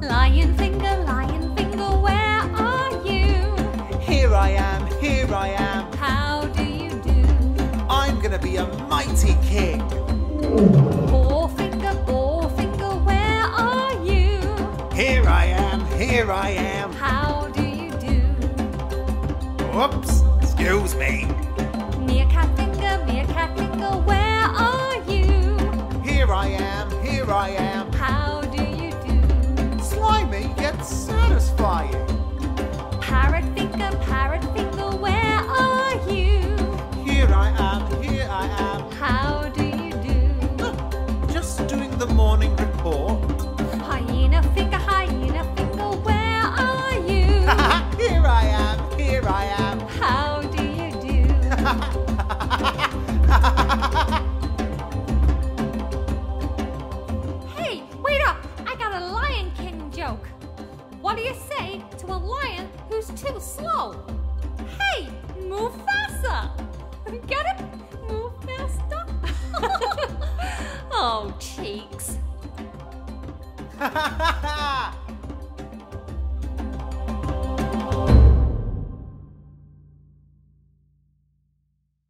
Lion finger, where are you? Here I am, how do you do? I'm gonna be a mighty king. Boar finger, where are you? Here I am, how do you do? Whoops, excuse me. Meerkat finger, where are you? Here I am, how do you do? Slimy yet satisfying. Parrot finger, where are you? Here I am, how do you do? Just doing the morning report. Hyena finger, where are you? Here I am, how do you do? Hey, wait up! I got a Lion King joke. What do you say to a lion who's too slow? Hey, move faster! Get it? Move faster? Oh, cheeks.